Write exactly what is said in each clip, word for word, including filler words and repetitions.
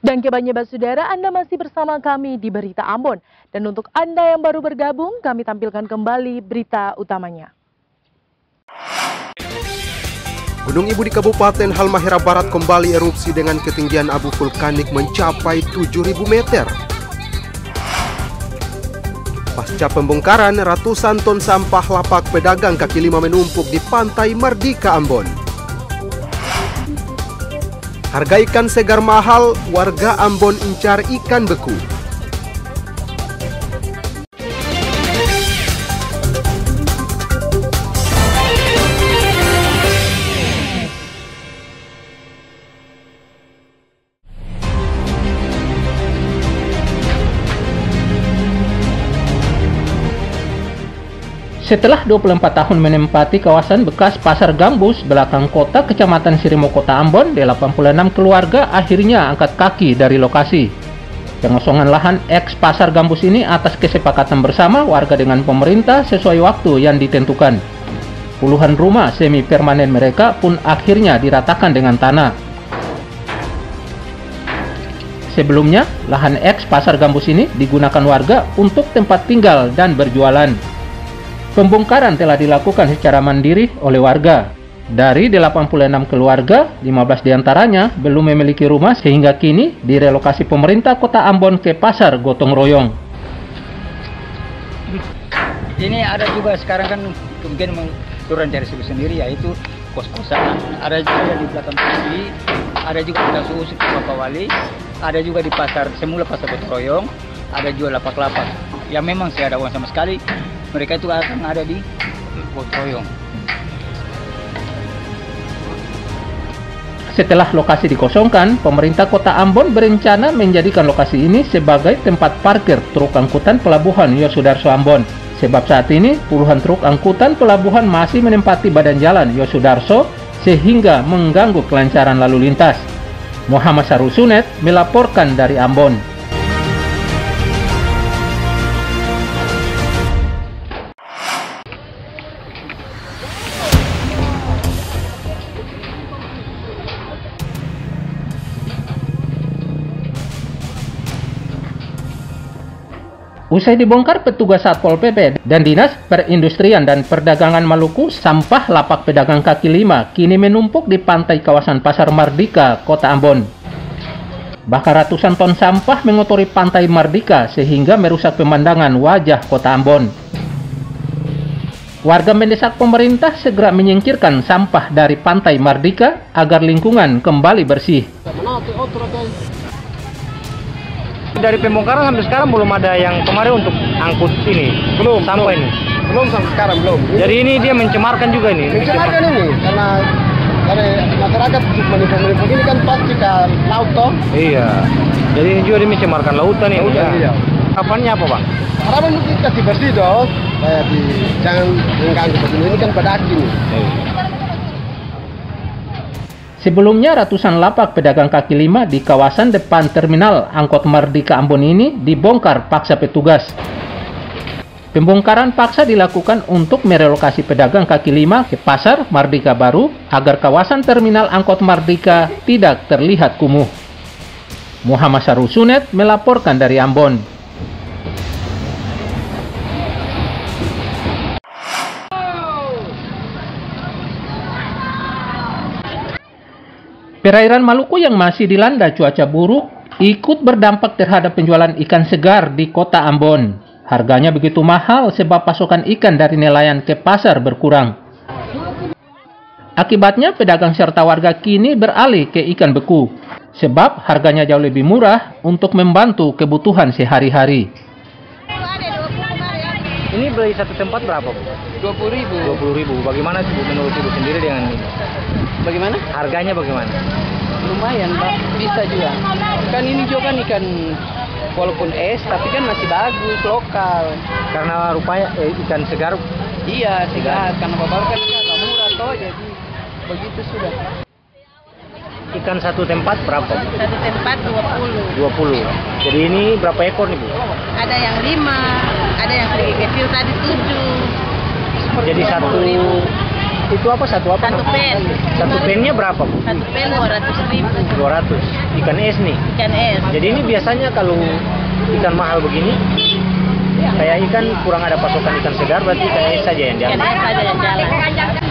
Dan kebanyakan saudara, Anda masih bersama kami di Berita Ambon. Dan untuk Anda yang baru bergabung, kami tampilkan kembali berita utamanya. Gunung Ibu di Kabupaten Halmahera Barat kembali erupsi dengan ketinggian abu vulkanik mencapai tujuh ribu meter. Pasca pembongkaran, ratusan ton sampah lapak pedagang kaki lima menumpuk di Pantai Mardika, Ambon. Harga ikan segar mahal, warga Ambon incar ikan beku. Setelah dua puluh empat tahun menempati kawasan bekas Pasar Gambus, belakang kota Kecamatan Sirimau, Kota Ambon, delapan puluh enam keluarga akhirnya angkat kaki dari lokasi. Pengosongan lahan eks Pasar Gambus ini atas kesepakatan bersama warga dengan pemerintah sesuai waktu yang ditentukan. Puluhan rumah semi-permanen mereka pun akhirnya diratakan dengan tanah. Sebelumnya, lahan eks Pasar Gambus ini digunakan warga untuk tempat tinggal dan berjualan. Pembongkaran telah dilakukan secara mandiri oleh warga. Dari delapan puluh enam keluarga, lima belas diantaranya belum memiliki rumah sehingga kini direlokasi pemerintah Kota Ambon ke Pasar Gotong Royong. Ini ada juga sekarang kan kemudian turun dari situ sendiri, yaitu kos-kosan, ada juga di belakang sendiri, ada juga di Susu Bapak Wali, ada juga di pasar semula Pasar Gotong Royong, ada juga lapak-lapak yang memang saya ada uang sama sekali. Mereka itu akan ada di Gotong Royong. Setelah lokasi dikosongkan, pemerintah Kota Ambon berencana menjadikan lokasi ini sebagai tempat parkir truk angkutan pelabuhan Yos Sudarso Ambon. Sebab saat ini puluhan truk angkutan pelabuhan masih menempati badan jalan Yos Sudarso sehingga mengganggu kelancaran lalu lintas. Muhammad Sarunet melaporkan dari Ambon. Usai dibongkar petugas Satpol P P dan Dinas Perindustrian dan Perdagangan Maluku, sampah lapak pedagang kaki lima kini menumpuk di pantai kawasan Pasar Mardika, Kota Ambon. Bahkan ratusan ton sampah mengotori Pantai Mardika sehingga merusak pemandangan wajah Kota Ambon. Warga mendesak pemerintah segera menyingkirkan sampah dari Pantai Mardika agar lingkungan kembali bersih. Dari pembongkaran sampai sekarang belum ada yang kemarin untuk angkut ini. Belum sampai ini. Belum sampai sekarang belum. Ini jadi ini dia mencemarkan juga ini. Mencemarkan ini karena dari masyarakat menipu-menipu ini kan pasti ke laut toh. Iya. Jadi ini juga dia mencemarkan lautan ya. Iya. Iya. Harapannya apa, Bang? Harapan mungkin kasih bersih toh. Eh, di, jangan mengganggu begini, ini kan pedagi nih. Iya. Sebelumnya, ratusan lapak pedagang kaki lima di kawasan depan terminal angkot Mardika Ambon ini dibongkar paksa petugas. Pembongkaran paksa dilakukan untuk merelokasi pedagang kaki lima ke Pasar Mardika Baru agar kawasan terminal angkot Mardika tidak terlihat kumuh. Muhammad Syarhusunet melaporkan dari Ambon. Perairan Maluku yang masih dilanda cuaca buruk ikut berdampak terhadap penjualan ikan segar di Kota Ambon. Harganya begitu mahal sebab pasokan ikan dari nelayan ke pasar berkurang. Akibatnya pedagang serta warga kini beralih ke ikan beku. Sebab harganya jauh lebih murah untuk membantu kebutuhan sehari-hari. Ini beli satu tempat berapa? dua puluh ribu. dua puluh ribu. Bagaimana sih menurut Ibu sendiri dengan ini? Bagaimana? Harganya bagaimana? Lumayan, Pak. Bisa juga. Kan ini juga kan ikan walaupun es, tapi kan masih bagus, lokal. Karena rupanya eh, ikan segar? Iya, segar. Karena bapak kan agak murah, toh. Jadi begitu sudah. Ikan satu tempat berapa? Satu tempat dua puluh. dua puluh. Jadi ini berapa ekor nih, Bu? Ada yang lima, ada yang kecil tadi tujuh. Jadi satu... itu apa satu apa? Satu pen. Satu pennya berapa? Satu pen dua ratus ribu. dua ratus. Ikan es nih. Ikan es. Jadi ini biasanya kalau ikan mahal begini, kayak ikan kurang ada pasokan ikan segar, berarti ikan es saja yang jalan. Ikan es saja yang jalan.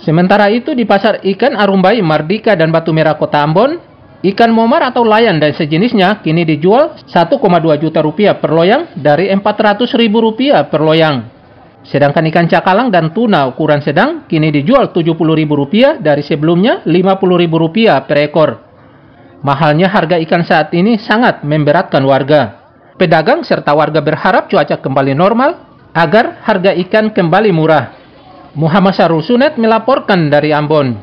Sementara itu di pasar ikan Arumbay, Mardika, dan Batu Merah Kota Ambon, ikan momar atau layan dan sejenisnya kini dijual satu koma dua juta rupiah per loyang dari empat ratus ribu rupiah per loyang. Sedangkan ikan cakalang dan tuna ukuran sedang kini dijual tujuh puluh ribu rupiah dari sebelumnya lima puluh ribu rupiah per ekor. Mahalnya harga ikan saat ini sangat memberatkan warga. Pedagang serta warga berharap cuaca kembali normal agar harga ikan kembali murah. Muhammad Syarhusunet melaporkan dari Ambon.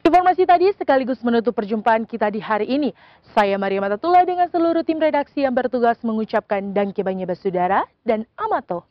Informasi tadi sekaligus menutup perjumpaan kita di hari ini. Saya Maria Mata Tula dengan seluruh tim redaksi yang bertugas mengucapkan danke banyak saudara dan amato.